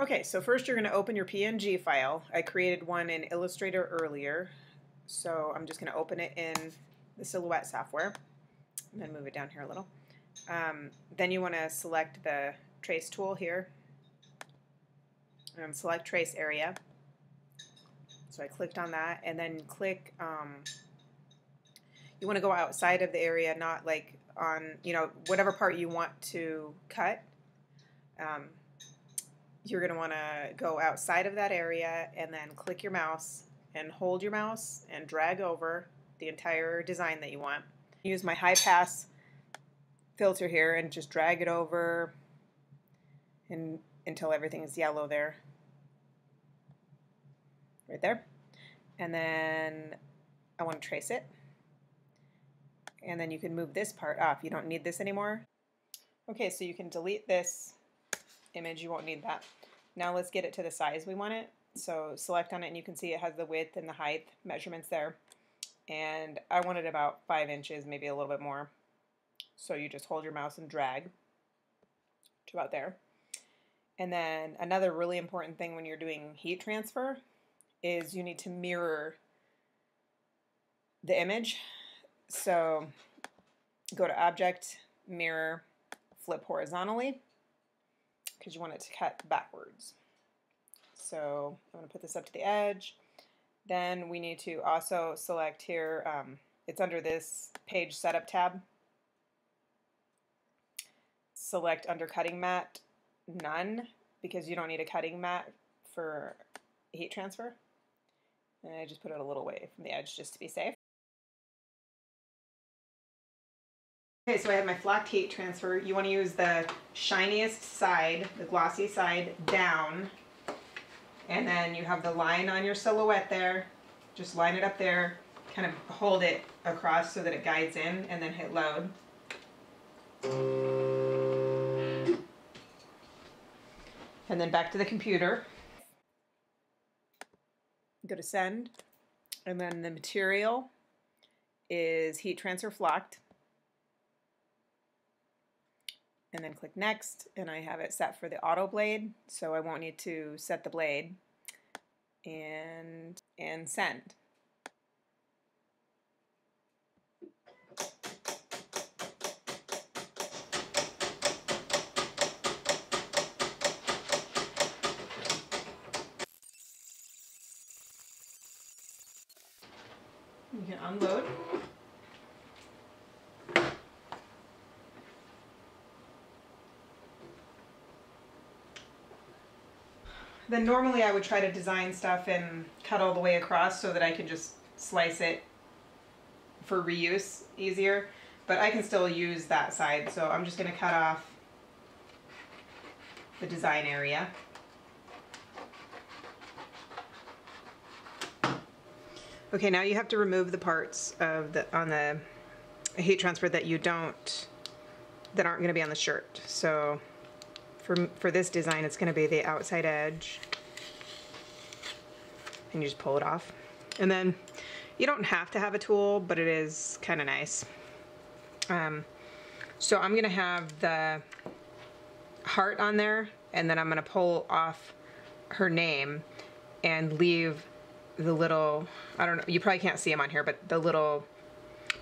Okay, so first you're going to open your PNG file. I created one in Illustrator earlier, so I'm just going to open it in the Silhouette software and then move it down here a little. Then you want to select the Trace tool here and select Trace Area. So I clicked on that, and then click, you want to go outside of the area, not like on, you know, whatever part you want to cut. You're going to want to go outside of that area and then click your mouse and hold your mouse and drag over the entire design that you want. Use my high pass filter here and just drag it over and until everything is yellow there. Right there. And then I want to trace it. And then you can move this part off. You don't need this anymore. Okay, so you can delete this image. You won't need that. Now let's get it to the size we want it. So select on it and you can see it has the width and the height measurements there. And I wanted about 5 inches, maybe a little bit more. So you just hold your mouse and drag to about there. And then another really important thing when you're doing heat transfer is you need to mirror the image. So go to Object, Mirror, Flip Horizontally, because you want it to cut backwards. So I'm going to put this up to the edge. Then we need to also select here, it's under this Page Setup tab. Select under Cutting Mat, None, because you don't need a cutting mat for heat transfer. And I just put it a little way from the edge just to be safe. Okay, so I have my Flocked Heat Transfer. You want to use the shiniest side, the glossy side, down. And then you have the line on your silhouette there. Just line it up there, kind of hold it across so that it guides in, and then hit load. And then back to the computer. Go to send. And then the material is heat transfer flocked. And then click next, and I have it set for the auto blade, so I won't need to set the blade. And send. You can unload. Then normally I would try to design stuff and cut all the way across so that I can just slice it for reuse easier, but I can still use that side, so I'm just going to cut off the design area. Okay, now you have to remove the parts of on the heat transfer that aren't going to be on the shirt. So for this design, it's going to be the outside edge, and you just pull it off. And then you don't have to have a tool, but it is kind of nice. So I'm going to have the heart on there, and then I'm going to pull off her name and leave the little, I don't know, you probably can't see them on here, but the little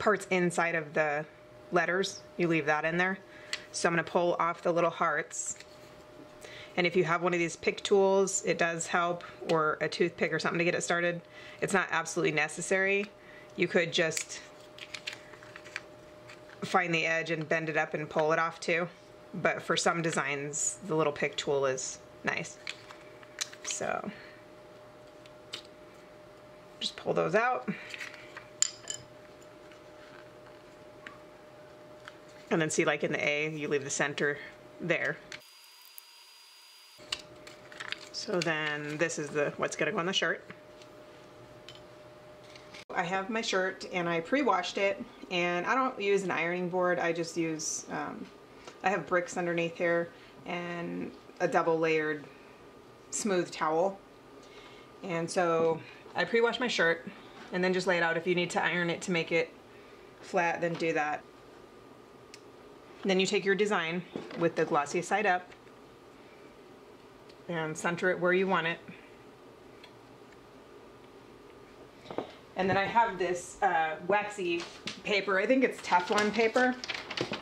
parts inside of the letters, you leave that in there. So I'm going to pull off the little hearts. And if you have one of these pick tools, it does help, or a toothpick or something to get it started. It's not absolutely necessary. You could just find the edge and bend it up and pull it off too. But for some designs, the little pick tool is nice. So just pull those out and then see, like in the A, you leave the center there. So then this is what's going to go on the shirt. I have my shirt and I pre-washed it, and I don't use an ironing board. I just use, I have bricks underneath here and a double layered smooth towel. And so I pre-wash my shirt and then just lay it out. If you need to iron it to make it flat, then do that. Then you take your design with the glossy side up and center it where you want it. And then I have this waxy paper. I think it's Teflon paper.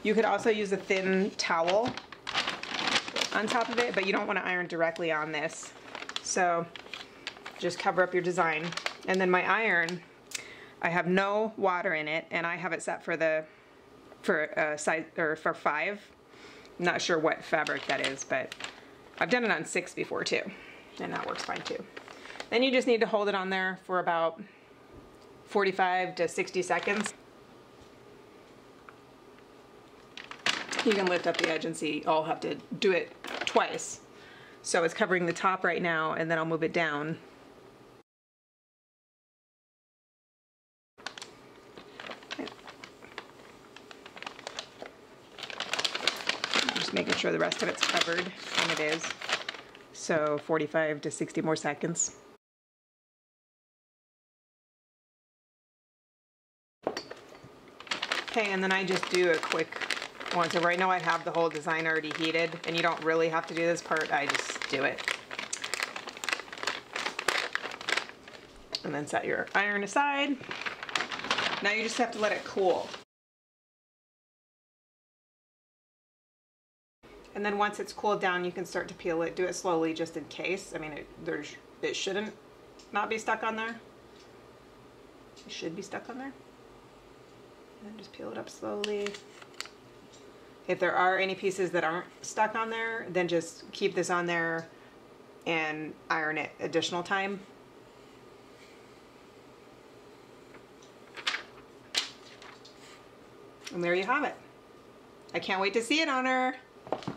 You could also use a thin towel on top of it, but you don't want to iron directly on this. So just cover up your design. And then my iron, I have no water in it, and I have it set for the size or for 5. I'm not sure what fabric that is, but I've done it on 6 before too, and that works fine too. Then you just need to hold it on there for about 45 to 60 seconds. You can lift up the edge and see, I'll have to do it twice. So it's covering the top right now, and then I'll move it down. Just making sure the rest of it's covered, and it is. So 45 to 60 more seconds. Okay, and then I just do a quick one. So right now I have the whole design already heated, and you don't really have to do this part, I just do it. And then set your iron aside. Now you just have to let it cool. And then once it's cooled down, you can start to peel it. Do it slowly just in case. I mean, it shouldn't not be stuck on there. It should be stuck on there. And just peel it up slowly. If there are any pieces that aren't stuck on there, then just keep this on there and iron it additional time. And there you have it. I can't wait to see it on her.